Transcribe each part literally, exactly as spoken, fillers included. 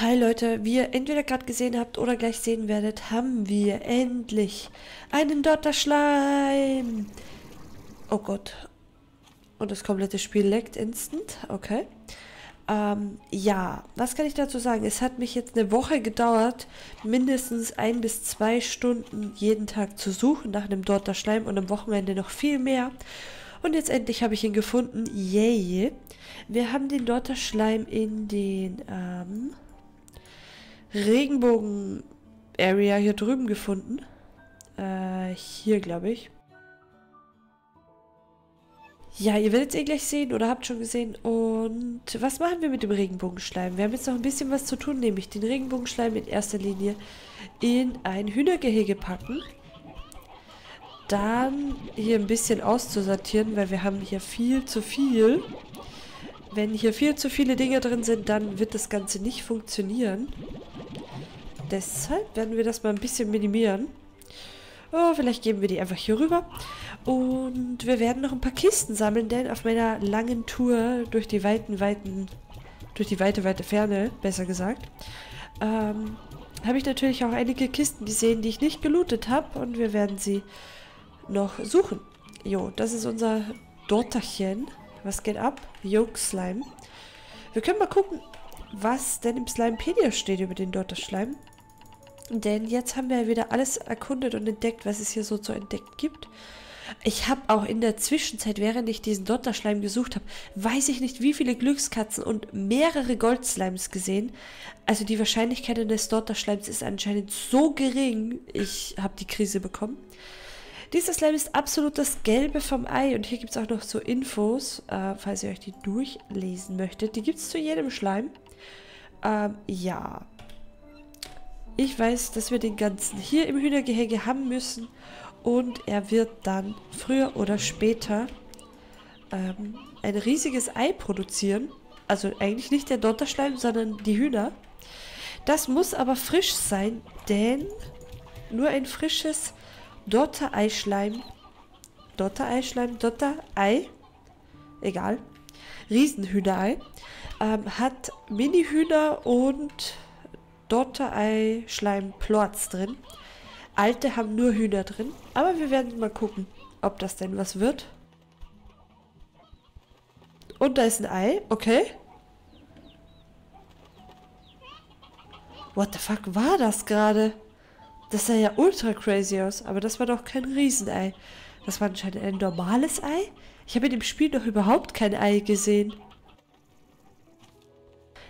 Hi Leute, wie ihr entweder gerade gesehen habt oder gleich sehen werdet, haben wir endlich einen Dotterschleim. Oh Gott. Und das komplette Spiel leckt instant. Okay. Ähm, ja, was kann ich dazu sagen? Es hat mich jetzt eine Woche gedauert, mindestens ein bis zwei Stunden jeden Tag zu suchen nach einem Dotterschleim und am Wochenende noch viel mehr. Und jetzt endlich habe ich ihn gefunden. Yay. Yeah. Wir haben den Dotterschleim in den ähm, Regenbogen-Area hier drüben gefunden. Äh, hier glaube ich. Ja, ihr werdet es eh gleich sehen oder habt schon gesehen. Und was machen wir mit dem Regenbogenschleim? Wir haben jetzt noch ein bisschen was zu tun, nämlich den Regenbogenschleim in erster Linie in ein Hühnergehege packen. Dann hier ein bisschen auszusortieren, weil wir haben hier viel zu viel. Wenn hier viel zu viele Dinge drin sind, dann wird das Ganze nicht funktionieren. Deshalb werden wir das mal ein bisschen minimieren. Oh, vielleicht geben wir die einfach hier rüber. Und wir werden noch ein paar Kisten sammeln, denn auf meiner langen Tour durch die weiten, weiten, durch die weite, weite Ferne, besser gesagt, ähm, habe ich natürlich auch einige Kisten gesehen, die ich nicht gelootet habe. Und wir werden sie noch suchen. Jo, das ist unser Dotterchen. Was geht ab? Yolkslime. Wir können mal gucken, was denn im Slimepedia steht über den Dotterschleim. Denn jetzt haben wir ja wieder alles erkundet und entdeckt, was es hier so zu entdecken gibt. Ich habe auch in der Zwischenzeit, während ich diesen Dotterschleim gesucht habe, weiß ich nicht, wie viele Glückskatzen und mehrere Goldslimes gesehen. Also die Wahrscheinlichkeit eines Dotterschleims ist anscheinend so gering, ich habe die Krise bekommen. Dieser Slime ist absolut das Gelbe vom Ei und hier gibt es auch noch so Infos, äh, falls ihr euch die durchlesen möchtet. Die gibt es zu jedem Schleim. Ähm, ja. Ich weiß, dass wir den ganzen hier im Hühnergehege haben müssen und er wird dann früher oder später ähm, ein riesiges Ei produzieren. Also eigentlich nicht der Dotterschleim, sondern die Hühner. Das muss aber frisch sein, denn nur ein frisches Dottereischleim, Dottereischleim, Dotterei, egal, Riesenhühnerei, ähm, hat Mini-Hühner und Dottereischleim-Plorts drin. Alte haben nur Hühner drin, aber wir werden mal gucken, ob das denn was wird. Und da ist ein Ei, okay. What the fuck war das gerade? Das sah ja ultra crazy aus, aber das war doch kein Riesenei. Das war anscheinend ein normales Ei? Ich habe in dem Spiel noch überhaupt kein Ei gesehen.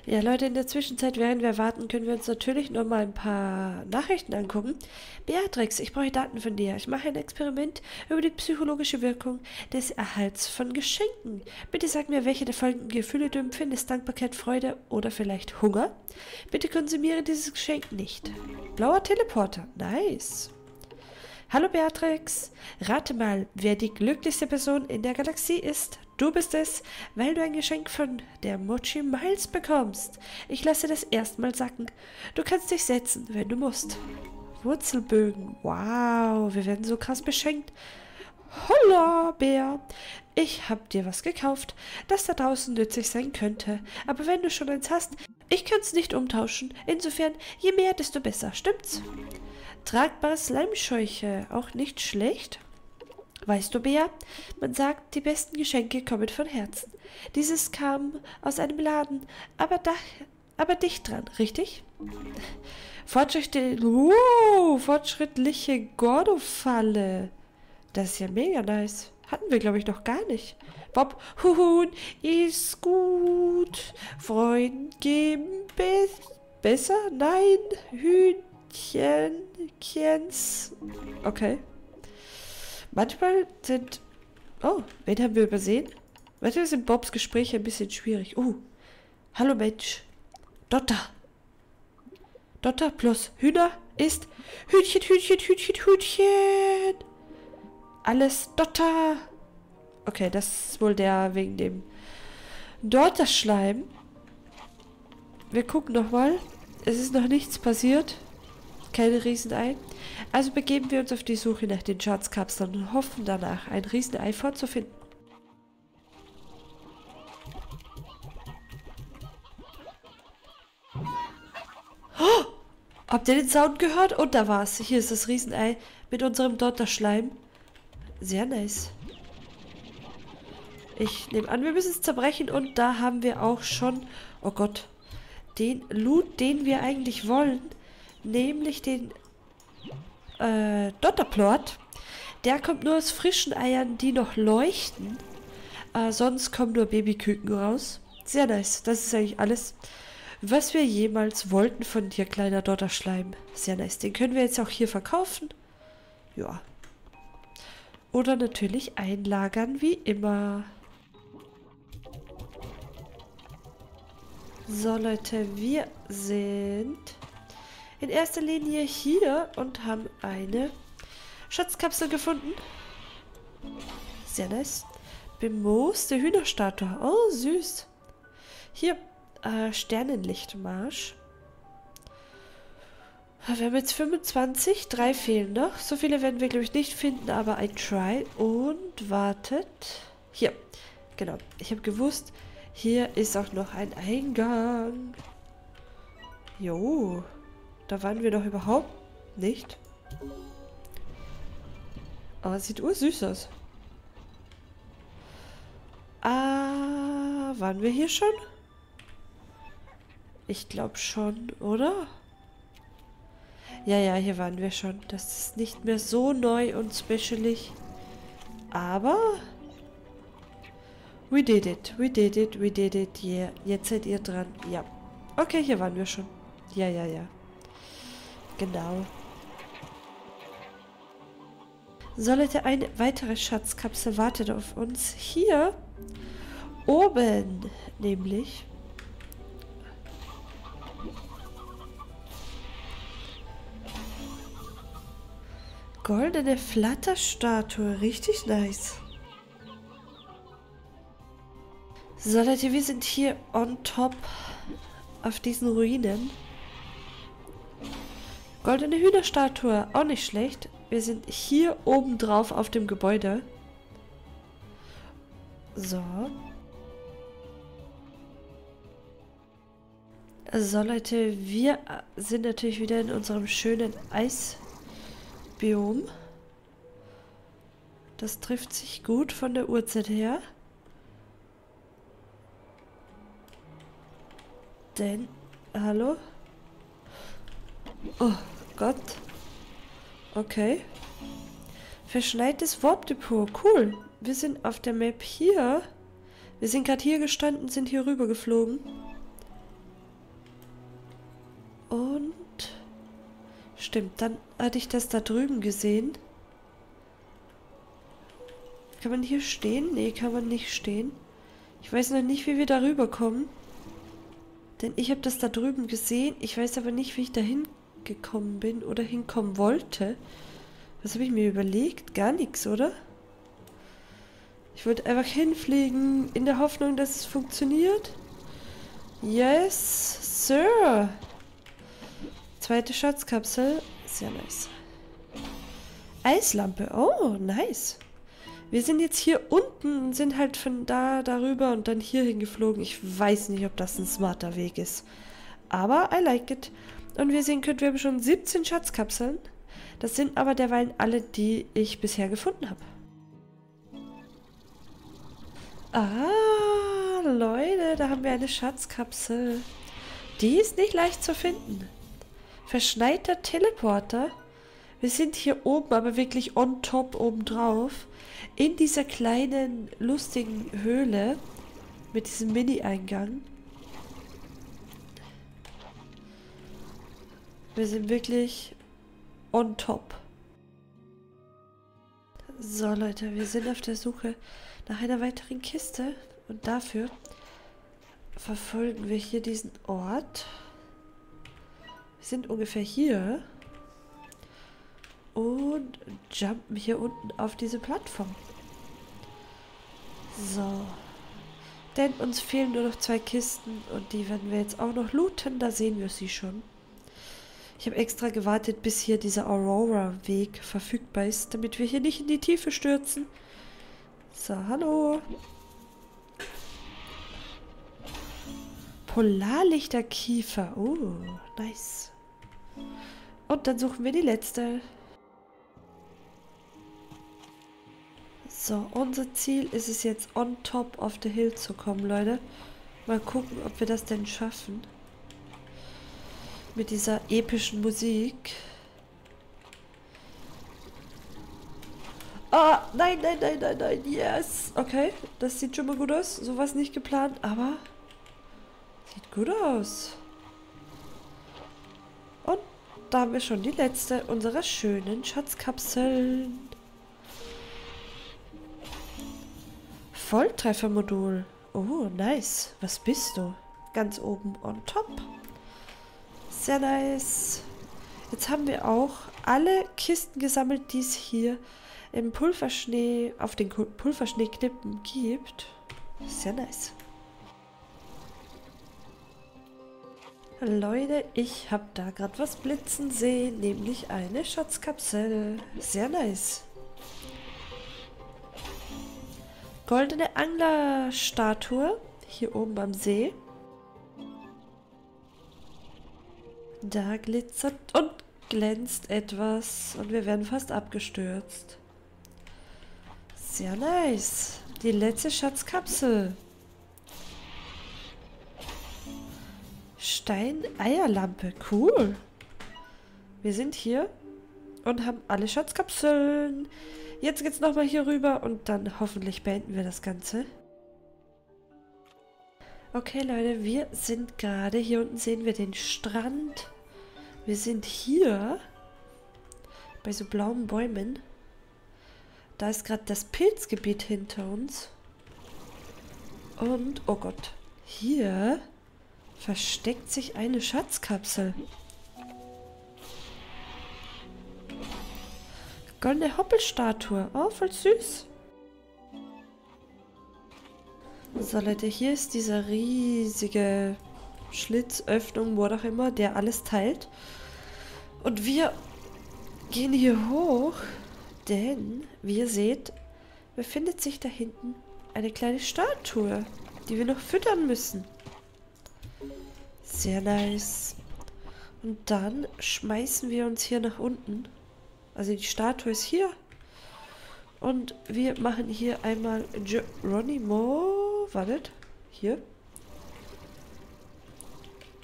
Ja Leute, in der Zwischenzeit, während wir warten, können wir uns natürlich noch mal ein paar Nachrichten angucken. Beatrix, ich brauche Daten von dir. Ich mache ein Experiment über die psychologische Wirkung des Erhalts von Geschenken. Bitte sag mir, welche der folgenden Gefühle du empfindest. Dankbarkeit, Freude oder vielleicht Hunger. Bitte konsumiere dieses Geschenk nicht. Blauer Teleporter, nice. Hallo Beatrix, rate mal, wer die glücklichste Person in der Galaxie ist. Du bist es, weil du ein Geschenk von der Mochi Miles bekommst. Ich lasse das erstmal sacken. Du kannst dich setzen, wenn du musst. Wurzelbögen. Wow, wir werden so krass beschenkt. Holla, Bär. Ich hab dir was gekauft, das da draußen nützlich sein könnte. Aber wenn du schon eins hast, ich kann's nicht umtauschen. Insofern, je mehr, desto besser. Stimmt's? Tragbare Slimescheuche. Auch nicht schlecht. Weißt du, Bea, man sagt, die besten Geschenke kommen von Herzen. Dieses kam aus einem Laden, aber, da, aber dicht dran, richtig? Fortschrittliche, wow, fortschrittliche Gordo-Falle. Das ist ja mega nice. Hatten wir, glaube ich, noch gar nicht. Bob, Huhun, ist gut. Freund, geben, be besser? Nein, Hühnchen, Kiens. Okay. Manchmal sind... Oh, wen haben wir übersehen? Manchmal sind Bobs Gespräche ein bisschen schwierig. Oh, hallo Mensch. Dotter. Dotter plus Hühner ist Hühnchen, Hühnchen, Hühnchen, Hühnchen. Alles Dotter. Okay, das ist wohl der wegen dem Dotterschleim. Wir gucken nochmal. Es ist noch nichts passiert. Keine Riesenei. Also begeben wir uns auf die Suche nach den Schatzkapseln und hoffen danach, ein Riesenei vorzufinden. Oh, habt ihr den Sound gehört? Und da war's. Hier ist das Riesenei mit unserem Dotterschleim. Sehr nice. Ich nehme an, wir müssen es zerbrechen. Und da haben wir auch schon... Oh Gott. Den Loot, den wir eigentlich wollen. Nämlich den äh, Dotterplort. Der kommt nur aus frischen Eiern, die noch leuchten. Äh, sonst kommen nur Babyküken raus. Sehr nice. Das ist eigentlich alles, was wir jemals wollten von dir, kleiner Dotterschleim. Sehr nice. Den können wir jetzt auch hier verkaufen. Ja. Oder natürlich einlagern, wie immer. So, Leute, wir sind in erster Linie hier und haben eine Schatzkapsel gefunden. Sehr nice. Bemoos, der Hühnerstatue. Oh, süß. Hier, äh, Sternenlichtmarsch. Wir haben jetzt fünfundzwanzig, drei fehlen noch. So viele werden wir, glaube ich, nicht finden, aber I try. Und wartet. Hier, genau. Ich habe gewusst, hier ist auch noch ein Eingang. Jo, da waren wir doch überhaupt nicht. Aber es sieht ursüß aus. Ah, waren wir hier schon? Ich glaube schon, oder? Ja, ja, hier waren wir schon. Das ist nicht mehr so neu und specialig. Aber... We did it, we did it, we did it, yeah. Jetzt seid ihr dran. Ja. Okay, hier waren wir schon. Ja, ja, ja. Genau. So, Leute, eine weitere Schatzkapsel wartet auf uns. Hier oben, nämlich... Goldene Flatterstatue. Richtig nice. So, Leute, wir sind hier on top auf diesen Ruinen. Goldene Hühnerstatue. Auch nicht schlecht. Wir sind hier oben drauf auf dem Gebäude. So. So, Leute, wir sind natürlich wieder in unserem schönen Eis... Biom. Das trifft sich gut von der Uhrzeit her. Denn, hallo? Oh Gott. Okay. Verschneites Warp Depot. Cool. Wir sind auf der Map hier. Wir sind gerade hier gestanden, sind hier rüber geflogen. Und... Stimmt, dann hatte ich das da drüben gesehen. Kann man hier stehen? Nee, kann man nicht stehen. Ich weiß noch nicht, wie wir da rüberkommen. Denn ich habe das da drüben gesehen. Ich weiß aber nicht, wie ich da hingekommen bin oder hinkommen wollte. Was habe ich mir überlegt? Gar nichts, oder? Ich wollte einfach hinfliegen in der Hoffnung, dass es funktioniert. Yes, Sir! Zweite Schatzkapsel. Sehr nice. Eislampe. Oh, nice. Wir sind jetzt hier unten und sind halt von da darüber und dann hier hingeflogen. Ich weiß nicht, ob das ein smarter Weg ist. Aber I like it. Und wir sehen können, wir haben schon siebzehn Schatzkapseln. Das sind aber derweil alle, die ich bisher gefunden habe. Ah, Leute, da haben wir eine Schatzkapsel. Die ist nicht leicht zu finden. Verschneiter Teleporter. Wir sind hier oben, aber wirklich on top obendrauf. In dieser kleinen, lustigen Höhle. Mit diesem Mini-Eingang. Wir sind wirklich on top. So, Leute, wir sind auf der Suche nach einer weiteren Kiste. Und dafür verfolgen wir hier diesen Ort. Wir sind ungefähr hier und jumpen hier unten auf diese Plattform. So. Denn uns fehlen nur noch zwei Kisten und die werden wir jetzt auch noch looten. Da sehen wir sie schon. Ich habe extra gewartet, bis hier dieser Aurora-Weg verfügbar ist, damit wir hier nicht in die Tiefe stürzen. So, hallo. Polarlichter Kiefer. Oh, nice. Und dann suchen wir die letzte. So, unser Ziel ist es jetzt, on top of the hill zu kommen, Leute. Mal gucken, ob wir das denn schaffen. Mit dieser epischen Musik. Ah, oh, nein, nein, nein, nein, nein, yes. Okay, das sieht schon mal gut aus. Sowas nicht geplant, aber sieht gut aus. Und da haben wir schon die letzte unserer schönen Schatzkapseln. Volltreffermodul. Oh, nice. Was bist du? Ganz oben on top. Sehr nice. Jetzt haben wir auch alle Kisten gesammelt, die es hier im Pulverschnee, auf den Pulverschneeklippen gibt. Sehr nice. Leute, ich habe da gerade was blitzen sehen, nämlich eine Schatzkapsel. Sehr nice. Goldene Anglerstatue, hier oben am See. Da glitzert und glänzt etwas und wir werden fast abgestürzt. Sehr nice. Die letzte Schatzkapsel. Steineierlampe. Cool. Wir sind hier und haben alle Schatzkapseln. Jetzt geht's nochmal hier rüber und dann hoffentlich beenden wir das Ganze. Okay, Leute, wir sind gerade. Hier unten sehen wir den Strand. Wir sind hier bei so blauen Bäumen. Da ist gerade das Pilzgebiet hinter uns. Und, oh Gott, hier versteckt sich eine Schatzkapsel. Goldene Hoppelstatue. Oh, voll süß. So, Leute, hier ist diese riesige Schlitzöffnung, wo auch immer, der alles teilt. Und wir gehen hier hoch, denn, wie ihr seht, befindet sich da hinten eine kleine Statue, die wir noch füttern müssen. Sehr nice. Und dann schmeißen wir uns hier nach unten. Also die Statue ist hier. Und wir machen hier einmal Geronimo. Wartet. Hier.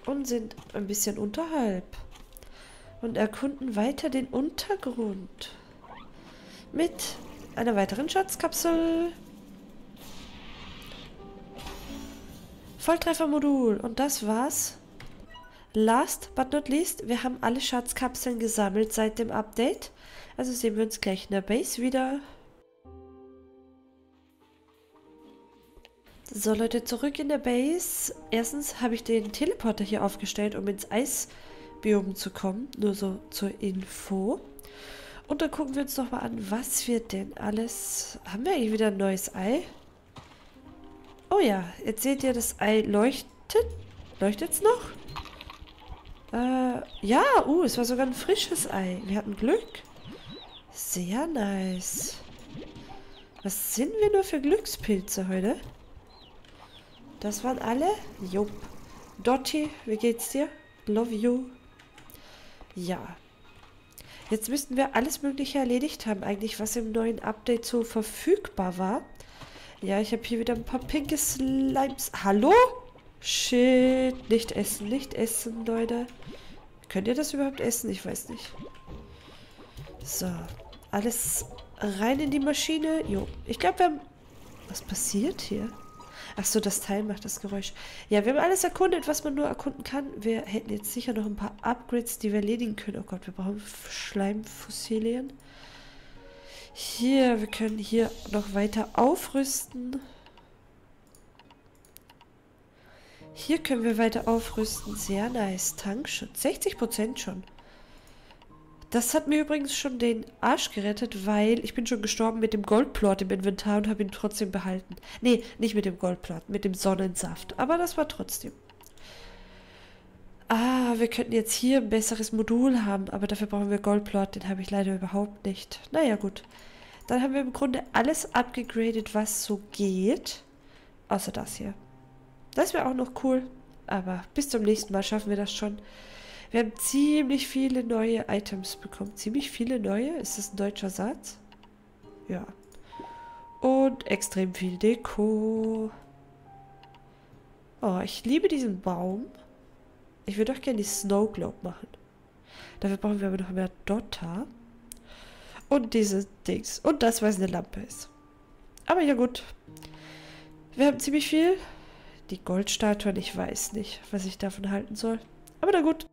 Und sind ein bisschen unterhalb. Und erkunden weiter den Untergrund. Mit einer weiteren Schatzkapsel. Volltreffermodul. Und das war's. Last but not least, wir haben alle Schatzkapseln gesammelt seit dem Update. Also sehen wir uns gleich in der Base wieder. So Leute, zurück in der Base. Erstens habe ich den Teleporter hier aufgestellt, um ins Eisbiom zu kommen. Nur so zur Info. Und dann gucken wir uns nochmal an, was wir denn alles... Haben wir eigentlich wieder ein neues Ei? Oh ja, jetzt seht ihr, das Ei leuchtet. Leuchtet es noch? Äh, ja, uh, es war sogar ein frisches Ei. Wir hatten Glück. Sehr nice. Was sind wir nur für Glückspilze heute? Das waren alle? Jupp. Dottie, wie geht's dir? Love you. Ja. Jetzt müssten wir alles Mögliche erledigt haben, eigentlich, was im neuen Update so verfügbar war. Ja, ich habe hier wieder ein paar pinke Slimes. Hallo? Shit, nicht essen, nicht essen, Leute. Könnt ihr das überhaupt essen? Ich weiß nicht. So, alles rein in die Maschine. Jo, ich glaube, wir haben... Was passiert hier? Achso, das Teil macht das Geräusch. Ja, wir haben alles erkundet, was man nur erkunden kann. Wir hätten jetzt sicher noch ein paar Upgrades, die wir erledigen können. Oh Gott, wir brauchen Schleimfossilien. Hier, wir können hier noch weiter aufrüsten. Hier können wir weiter aufrüsten. Sehr nice. Tankschutz. sechzig Prozent schon. Das hat mir übrigens schon den Arsch gerettet, weil ich bin schon gestorben mit dem Goldplort im Inventar und habe ihn trotzdem behalten. Nee, nicht mit dem Goldplort, mit dem Sonnensaft. Aber das war trotzdem. Ah, wir könnten jetzt hier ein besseres Modul haben, aber dafür brauchen wir Goldplort. Den habe ich leider überhaupt nicht. Naja, gut. Dann haben wir im Grunde alles abgegradet, was so geht. Außer das hier. Das wäre auch noch cool. Aber bis zum nächsten Mal schaffen wir das schon. Wir haben ziemlich viele neue Items bekommen. Ziemlich viele neue? Ist das ein deutscher Satz? Ja. Und extrem viel Deko. Oh, ich liebe diesen Baum. Ich würde auch gerne die Snow Globe machen. Dafür brauchen wir aber noch mehr Dotter. Und diese Dings. Und das, weil es eine Lampe ist. Aber ja gut. Wir haben ziemlich viel. Die Goldstatuen, ich weiß nicht, was ich davon halten soll. Aber na gut.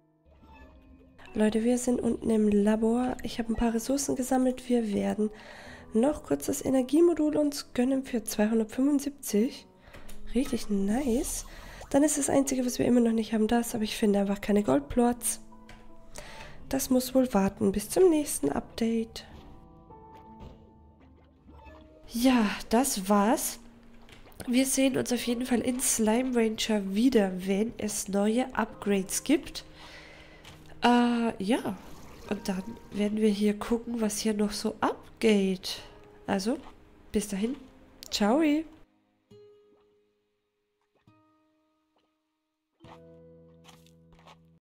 Leute, wir sind unten im Labor. Ich habe ein paar Ressourcen gesammelt. Wir werden noch kurz das Energiemodul uns gönnen für zweihundertfünfundsiebzig. Richtig nice. Dann ist das Einzige, was wir immer noch nicht haben, das. Aber ich finde einfach keine Goldplorts. Das muss wohl warten. Bis zum nächsten Update. Ja, das war's. Wir sehen uns auf jeden Fall in Slime Rancher wieder, wenn es neue Upgrades gibt. Äh, ja. Und dann werden wir hier gucken, was hier noch so abgeht. Also, bis dahin. Ciao.